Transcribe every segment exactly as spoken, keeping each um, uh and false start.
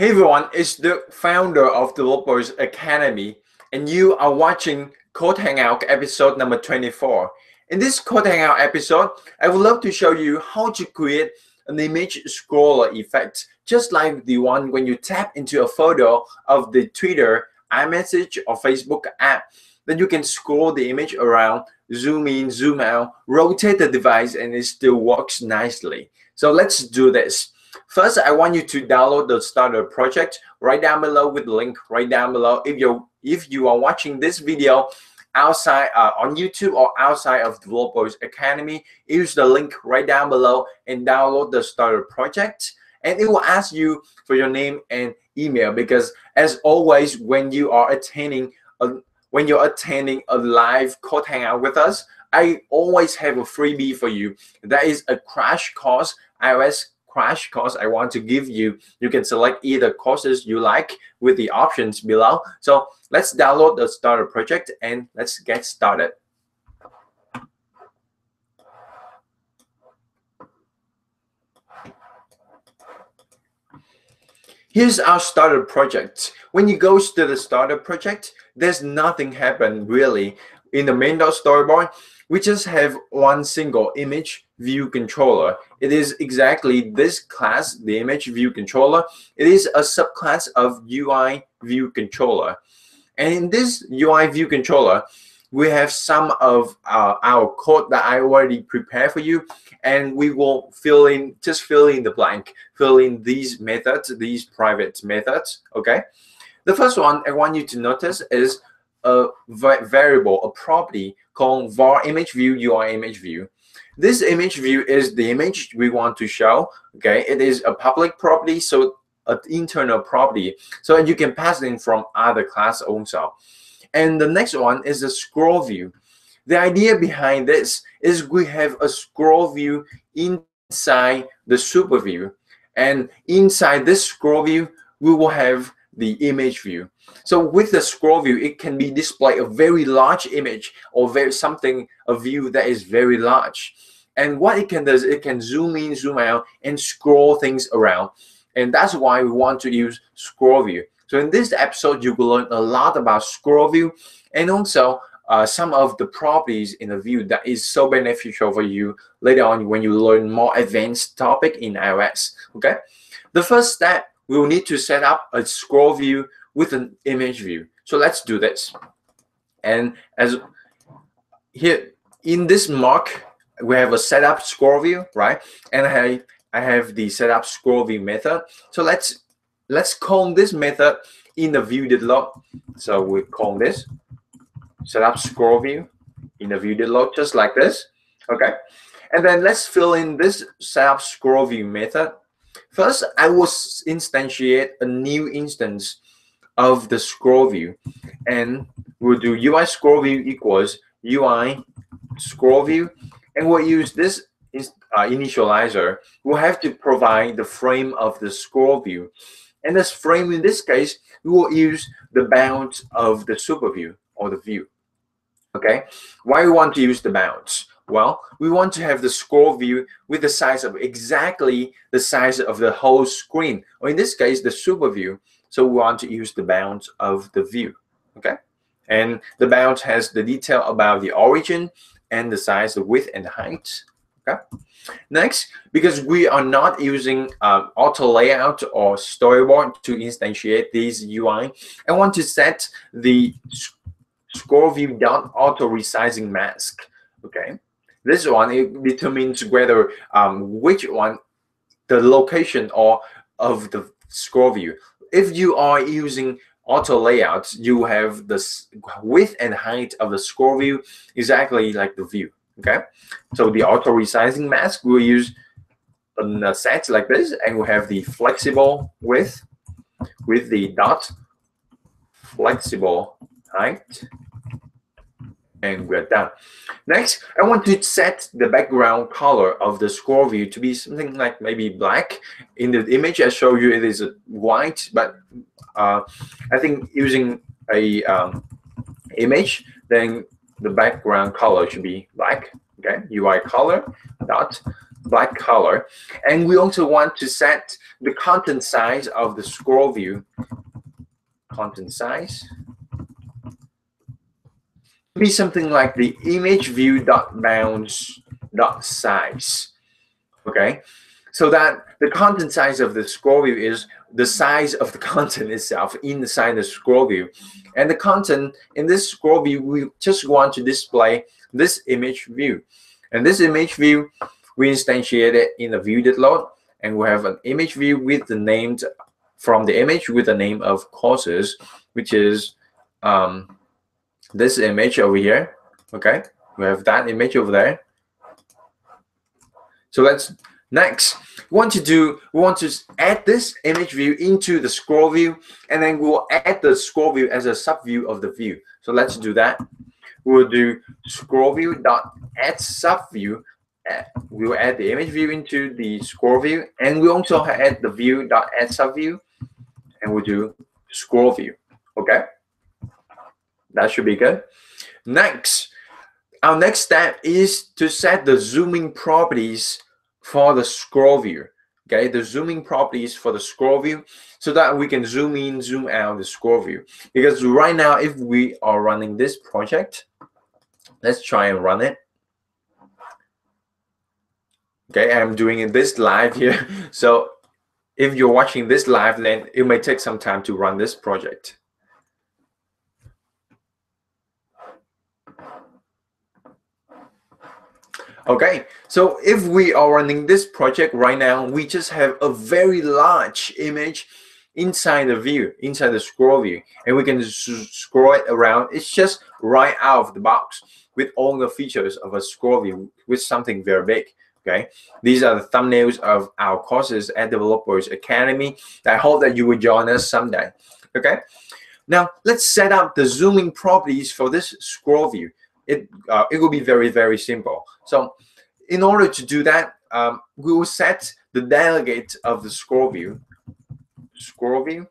Hey everyone, it's the founder of Developers Academy, and you are watching Code Hangout episode number twenty-four. In this Code Hangout episode, I would love to show you how to create an image scroller effect, just like the one when you tap into a photo of the Twitter, iMessage, or Facebook app. Then you can scroll the image around, zoom in, zoom out, rotate the device, and it still works nicely. So let's do this. First, I want you to download the starter project right down below with the link right down below. If you if you are watching this video outside uh, on YouTube or outside of Developers Academy, use the link right down below and download the starter project. And it will ask you for your name and email, because as always, when you are attending a, when you're attending a live Code Hangout with us, I always have a freebie for you. That is a crash course, iOS crash course I want to give you. You can select either courses you like with the options below. So let's download the starter project and let's get started. Here's our starter project. When you go to the starter project, there's nothing happened really. In the main.storyboard, we just have one single image view controller. It is exactly this class, the image view controller. It is a subclass of U I view controller. And in this U I view controller, we have some of uh, our code that I already prepared for you, and we will fill in, just fill in the blank, fill in these methods, these private methods, okay? The first one I want you to notice is a variable, a property called var image view, U I image view. This image view is the image we want to show, okay? It is a public property, so an internal property, so you can pass in from other class also. And the next one is a scroll view. The idea behind this is we have a scroll view inside the super view, and inside this scroll view, we will have the image view. So with the scroll view, it can be display a very large image or very something a view that is very large. And what it can do is it can zoom in, zoom out, and scroll things around. And that's why we want to use scroll view. So in this episode, you will learn a lot about scroll view and also uh, some of the properties in the view that is so beneficial for you later on when you learn more advanced topic in iOS. Okay, the first step, we will need to set up a scroll view with an image view. So let's do this. And as here in this mock, we have a setup scroll view, right? And I I have the setup scroll view method. So let's let's call this method in the view deadlock. So we call this setup scroll view in the view deadlock, just like this. Okay. And then let's fill in this setup scroll view method. First, I will instantiate a new instance of the scroll view, and we'll do U I scroll view equals U I scroll view, and we'll use this uh, initializer. We'll have to provide the frame of the scroll view, and this frame in this case, we will use the bounds of the super view or the view. Okay, why we want to use the bounds? Well, we want to have the scroll view with the size of exactly the size of the whole screen, or in this case, the super view. So we want to use the bounds of the view, okay? And the bounds has the detail about the origin and the size, the width and height, okay? Next, because we are not using uh, auto layout or storyboard to instantiate these U I, I want to set the scroll view dot auto resizing mask, okay? This one, it determines whether um, which one the location or of the scroll view. If you are using auto layouts, you have the width and height of the scroll view exactly like the view. Okay, so the auto resizing mask we'll use on a set like this, and we have the flexible width with the dot flexible height. And we're done. Next, I want to set the background color of the scroll view to be something like maybe black. In the image I show you, it is white, but uh, I think using a um, image, then the background color should be black. Okay, U I color dot black color, and we also want to set the content size of the scroll view content size to be something like the image view dot bounds dot size. Okay, so that the content size of the scroll view is the size of the content itself inside the scroll view, and the content in this scroll view we just want to display this image view, and this image view we instantiate it in the view did load, and we have an image view with the name from the image with the name of courses, which is um, this image over here. Okay, we have that image over there. So let's next we want to do we want to add this image view into the scroll view, and then we'll add the scroll view as a subview of the view. So let's do that. We'll do scroll view dot add subview. We will add the image view into the scroll view, and we also add the view dot add subview, and we'll do scroll view. Okay, that should be good. Next, our next step is to set the zooming properties for the scroll view. Okay, the zooming properties for the scroll view, so that we can zoom in, zoom out the scroll view. Because right now, if we are running this project, let's try and run it. Okay, I'm doing this live here. So if you're watching this live, then it may take some time to run this project. Okay, so if we are running this project right now, we just have a very large image inside the view, inside the scroll view, and we can scroll it around. It's just right out of the box with all the features of a scroll view with something very big. Okay, these are the thumbnails of our courses at Developers Academy. I hope that you will join us someday. Okay, now let's set up the zooming properties for this scroll view. It, uh, it will be very, very simple. So in order to do that, um, we will set the delegate of the scroll view, scroll view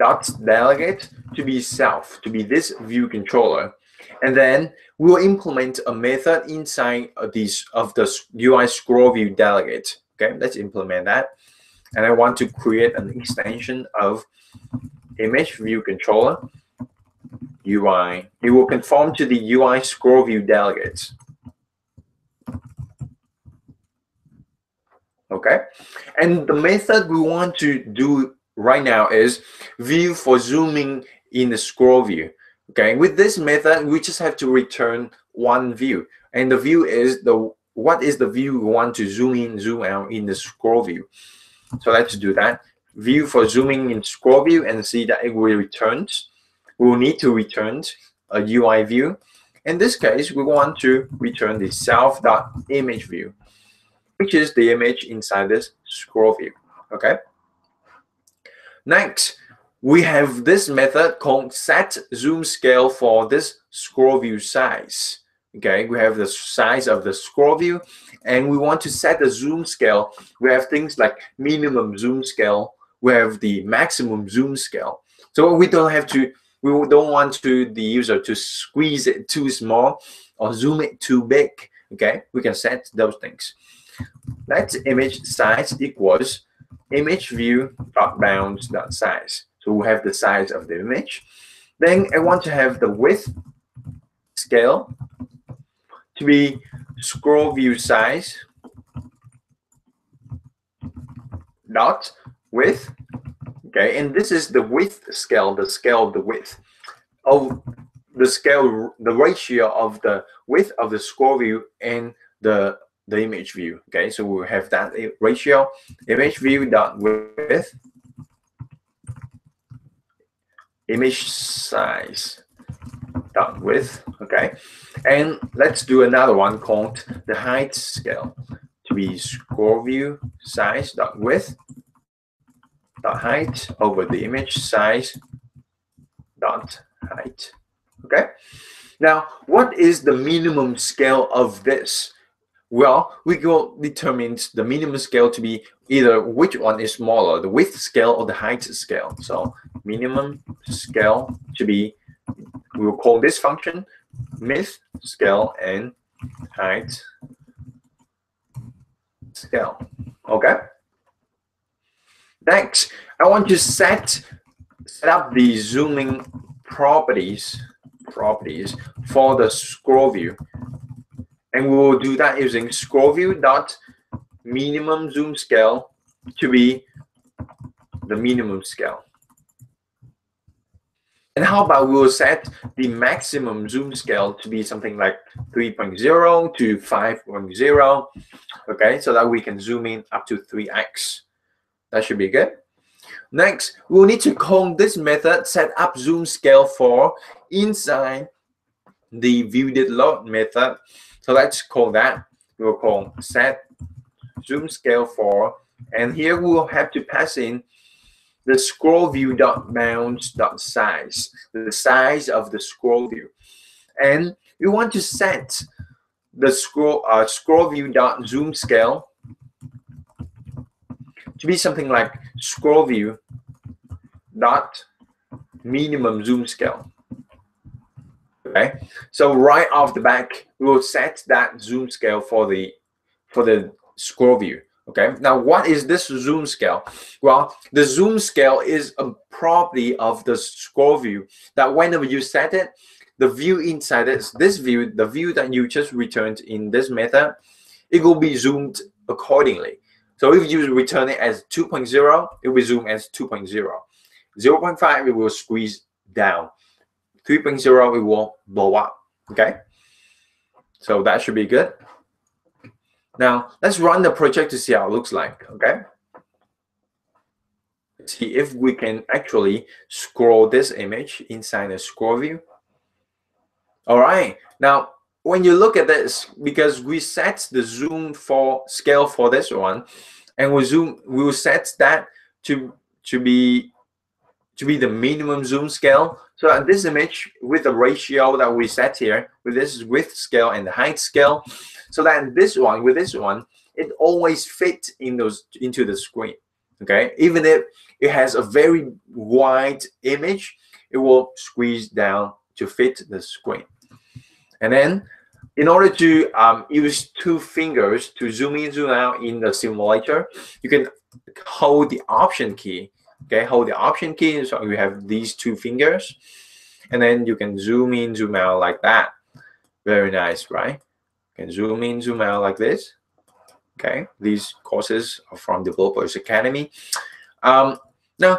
dot delegate to be self, to be this view controller. And then we'll implement a method inside of, these, of the U I scroll view delegate. Okay, let's implement that. And I want to create an extension of image view controller. U I, it will conform to the U I scroll view delegates. Okay, and the method we want to do right now is view for zooming in the scroll view. Okay, with this method, we just have to return one view, and the view is the what is the view we want to zoom in, zoom out in the scroll view. So let's do that. View for zooming in scroll view, and see that it will return. We'll need to return a U I view. In this case, we want to return the self.image view, which is the image inside this scroll view. Okay. Next, we have this method called set zoom scale for this scroll view size. Okay, we have the size of the scroll view, and we want to set the zoom scale. We have things like minimum zoom scale, we have the maximum zoom scale. So we don't have to We don't want to the user to squeeze it too small or zoom it too big. Okay, we can set those things. Let's image size equals image view dot bounds dot size. So we have the size of the image. Then I want to have the width scale to be scroll view size dot width. Okay, and this is the width scale, the scale of the width of the scale, the ratio of the width of the scroll view and the the image view. Okay, so we'll have that ratio image view dot width image size dot width. Okay, and let's do another one called the height scale to be scroll view size dot width dot height over the image size dot height. Okay, now what is the minimum scale of this? Well, we go determine the minimum scale to be either which one is smaller, the width scale or the height scale. So minimum scale to be, we will call this function myth scale and height, scale. Okay. Next, I want to set set up the zooming properties properties for the scroll view, and we will do that using scroll view dot minimum zoom scale to be the minimum scale. And how about we will set the maximum zoom scale to be something like three point zero to five point zero, okay, so that we can zoom in up to three x. That should be good. Next, we'll need to call this method set up zoom scale for inside the view did load method. So let's call that. We'll call set zoom scale for, and here we'll have to pass in the scroll view dot bounds dot size, the size of the scroll view, and we want to set the scroll uh, scroll view dot zoom scale to be something like scroll view dot minimum zoom scale. Okay, so right off the back, we will set that zoom scale for the for the scroll view. Okay, now what is this zoom scale? Well, the zoom scale is a property of the scroll view that whenever you set it, the view inside this, this view, the view that you just returned in this method, it will be zoomed accordingly. So if you return it as two point zero, it will zoom as two point zero. zero point five, it will squeeze down. three point zero, it will blow up, okay? So that should be good. Now, let's run the project to see how it looks like, okay? Let's see if we can actually scroll this image inside the scroll view. All right, now, when you look at this, because we set the zoom for scale for this one, and we zoom, we will set that to to be to be the minimum zoom scale. So at this image with the ratio that we set here, with this width scale and the height scale, so that this one with this one, it always fits in those into the screen. Okay, even if it has a very wide image, it will squeeze down to fit the screen, and then. In order to um, use two fingers to zoom in, zoom out in the simulator, you can hold the option key. Okay, hold the option key, so you have these two fingers, and then you can zoom in, zoom out like that. Very nice, right? You can zoom in, zoom out like this. Okay, these courses are from Developers Academy. Um, now,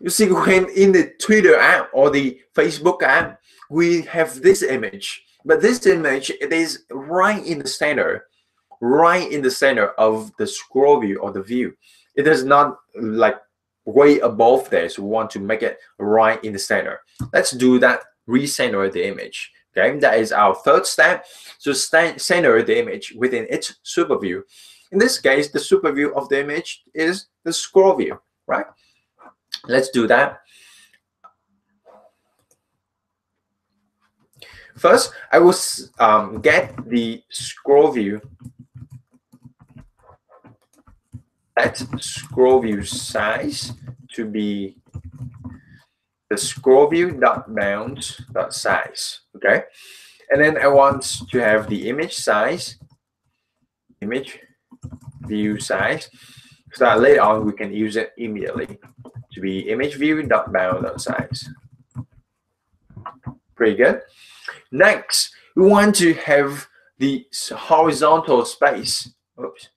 you see when in the Twitter app or the Facebook app, we have this image. But this image, it is right in the center, right in the center of the scroll view or the view. It is not like way above there, so we want to make it right in the center. Let's do that, recenter the image. Okay, that is our third step. So center the image within its super view. In this case, the super view of the image is the scroll view, right? Let's do that. First, I will um, get the scroll view at scroll view size to be the scroll view dot bounds dot size. Okay, and then I want to have the image size, image view size, so that later on we can use it immediately to be image view dot bound dot size. Pretty good. Next, we want to have the horizontal space. Oops.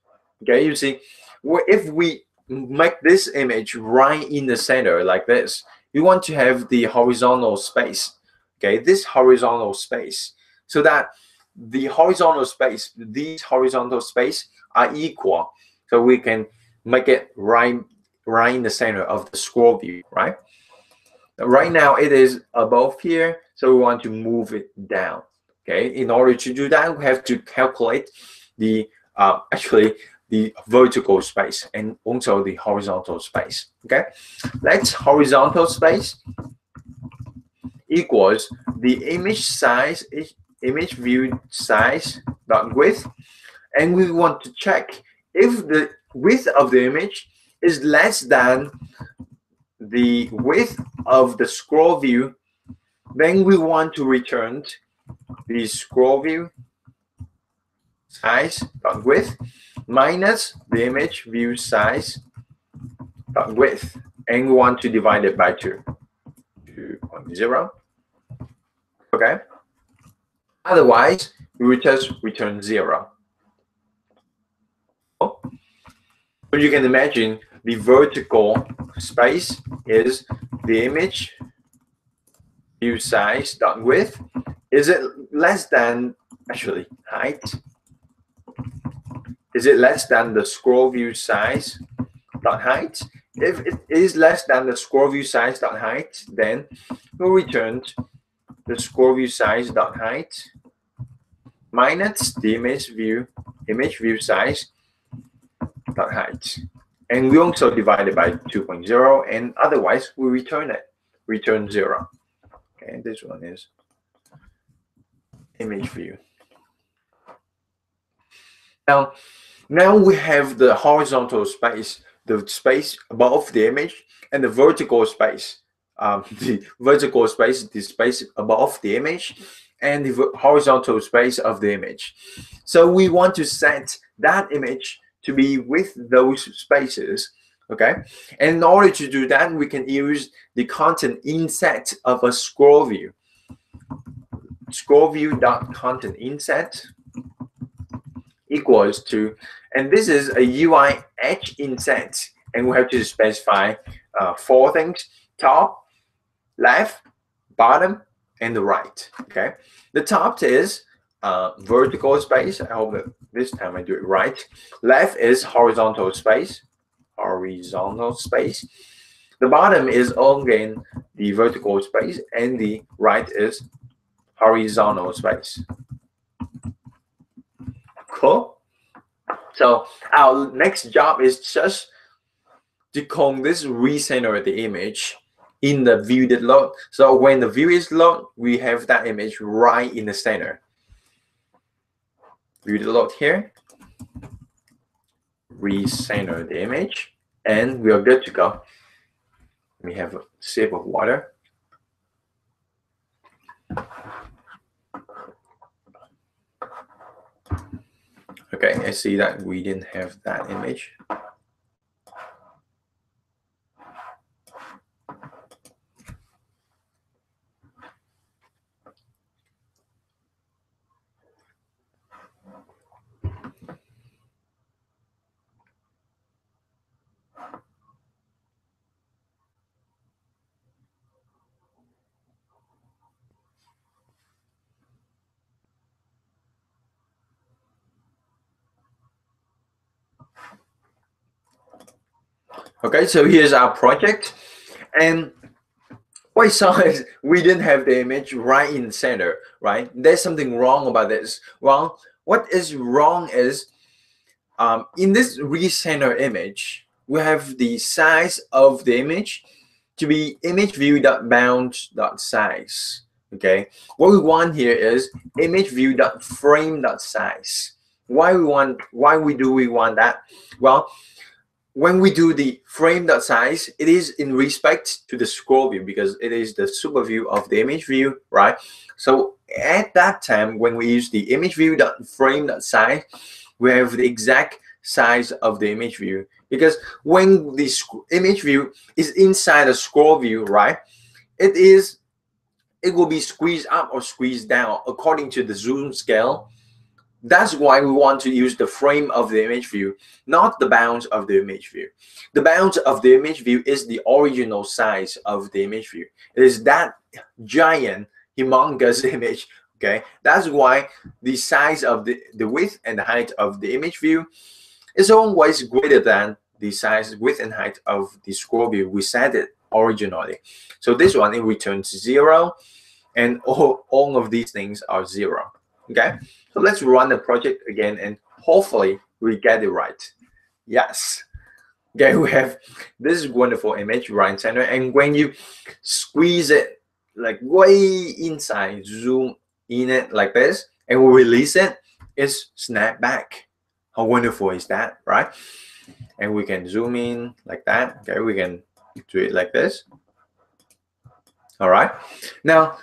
Okay, you see, if we make this image right in the center like this, we want to have the horizontal space. Okay, this horizontal space, so that the horizontal space, these horizontal space are equal, so we can make it right, right in the center of the scroll view, right? Right now it is above here, so we want to move it down. Okay, in order to do that, we have to calculate the uh, actually the vertical space and also the horizontal space. Okay, let's horizontal space equals the image size, image view size dot width, and we want to check if the width of the image is less than the width of the scroll view, then we want to return the scroll view size dot width minus the image view size dot width, and we want to divide it by two, two point zero. Okay. Otherwise, we will just return zero. So you can imagine the vertical space is the image view size dot width. Is it less than actually height? Is it less than the scroll view size dot height? If it is less than the scroll view size dot height, then we return the scroll view size dot height minus the image view image view size dot height, and we also divide it by two point zero, and otherwise we return it return zero. Okay, this one is image view. Now, now we have the horizontal space, the space above the image, and the vertical space, um, the vertical space, the space above the image, and the horizontal space of the image. So we want to set that image to be with those spaces, okay? And in order to do that, we can use the content inset of a scroll view. Scroll view dot content inset equals to, and this is a U I edge inset, and we have to specify uh, four things: top, left, bottom, and the right. Okay, the top is uh, vertical space. I hope that this time I do it right. Left is horizontal space, horizontal space. The bottom is again the vertical space, and the right is horizontal space. Cool. So our next job is just to call this recenter the image in the view that load. So when the view is load, we have that image right in the center. View that load here, recenter the image, and we are good to go. We have a sip of water. Okay, I see that we didn't have that image. Okay, so here's our project, and what I saw is we didn't have the image right in the center, right? There's something wrong about this. Well, what is wrong is um, in this recenter image, we have the size of the image to be image view dot bound dot size. Okay, what we want here is image view dot frame dot size. Why we want? Why we do we want that? Well, when we do the frame.size, it is in respect to the scroll view because it is the super view of the image view, right? So at that time, when we use the image view.frame.size, we have the exact size of the image view, because when the image view is inside the scroll view, right, it is, it will be squeezed up or squeezed down according to the zoom scale. That's why we want to use the frame of the image view, not the bounds of the image view. The bounds of the image view is the original size of the image view. It is that giant, humongous image, okay? That's why the size of the, the width and the height of the image view is always greater than the size, width, and height of the scroll view. We set it originally. So this one, it returns zero, and all, all of these things are zero, okay? So let's run the project again, and hopefully we get it right. Yes. Okay, we have this wonderful image right center, and when you squeeze it like way inside, zoom in it like this, and we release it, it's snapped back. How wonderful is that, right? And we can zoom in like that. Okay, we can do it like this. All right. Now,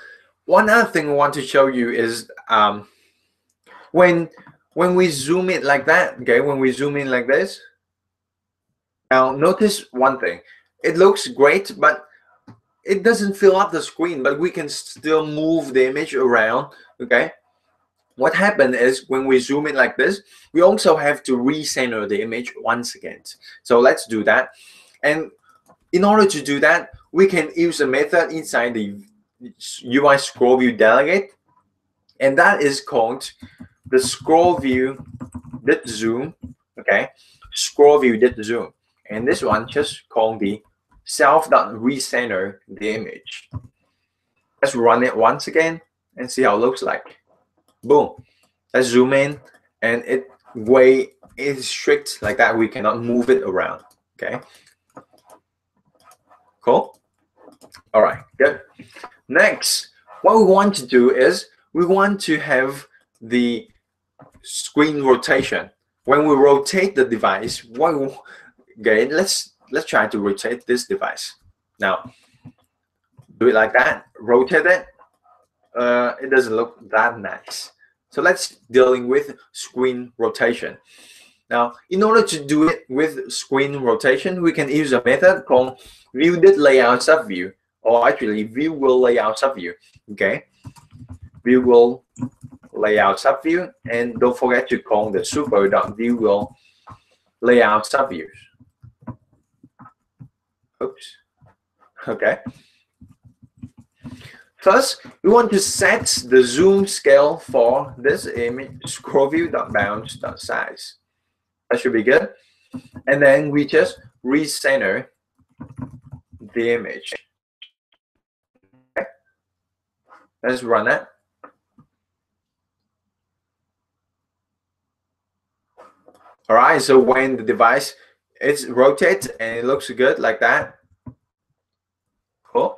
one other thing I want to show you is um, when when we zoom in like that, okay, when we zoom in like this, now notice one thing. It looks great, but it doesn't fill up the screen, but we can still move the image around, okay? What happened is when we zoom in like this, we also have to recenter the image once again. So let's do that. And in order to do that, we can use a method inside the U I scroll view delegate, and that is called the scroll view did zoom, okay? Scroll view did zoom. And this one just called the self.recenter the image. Let's run it once again and see how it looks like. Boom. Let's zoom in, and it way is strict like that. We cannot move it around. Okay. Cool. All right. Good. Next, what we want to do is we want to have the screen rotation. When we rotate the device, what we, okay, let's let's try to rotate this device. Now, do it like that. Rotate it. Uh, it doesn't look that nice. So let's dealing with screen rotation. Now, in order to do it with screen rotation, we can use a method called view did layout subview, or actually view will layout subview. Okay, view will layout subview, and don't forget to call the super dot view will layout subviews. Oops. Okay. First, we want to set the zoom scale for this image scroll view dot bounds dot size. That should be good. And then we just recenter the image. Okay. Let's run that. All right. So when the device is rotates and it looks good like that. Cool.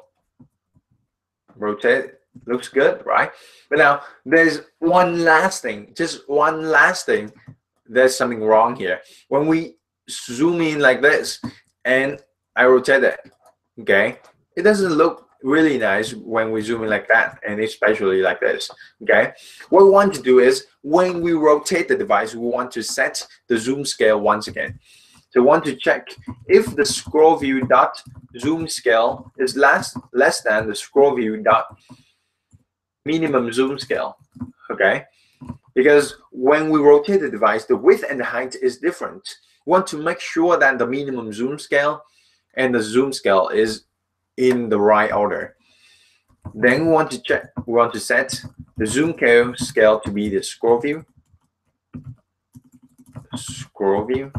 Rotate looks good, right? But now there's one last thing, just one last thing. There's something wrong here. When we zoom in like this and I rotate it, okay, it doesn't look really nice when we zoom in like that, and especially like this, okay? What we want to do is when we rotate the device, we want to set the zoom scale once again. So we want to check if the scroll view dot zoom scale is less less than the scroll view dot minimum zoom scale, okay? Because when we rotate the device, the width and the height is different. We want to make sure that the minimum zoom scale and the zoom scale is in the right order. Then we want to check, we want to set the zoom scale to be the scroll view scroll view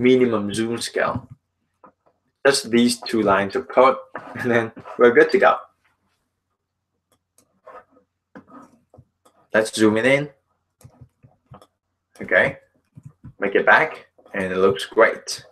minimum zoom scale, just these two lines of code, and then we're good to go. Let's zoom it in, okay, make it back, and it looks great.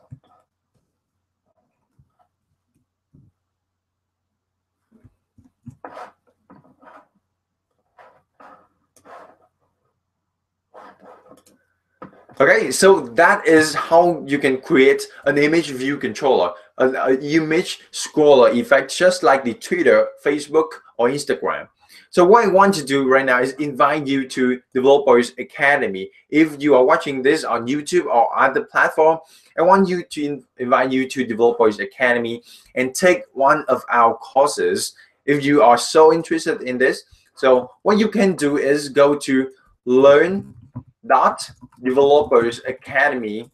Okay, so that is how you can create an image view controller, an, an image scroller effect, just like the Twitter, Facebook, or Instagram. So what I want to do right now is invite you to Developers Academy. If you are watching this on YouTube or other platform, I want you to in, invite you to Developers Academy and take one of our courses if you are so interested in this. So what you can do is go to learn dot developers academy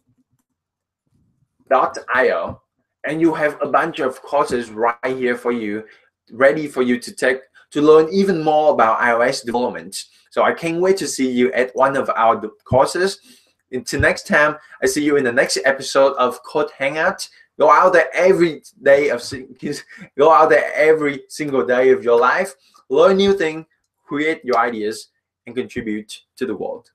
dot io, and you have a bunch of courses right here for you, ready for you to take to learn even more about iOS development. So I can't wait to see you at one of our courses. Until next time, I see you in the next episode of Code Hangout. Go out there every day of go out there every single day of your life, learn new things, create your ideas, and contribute to the world.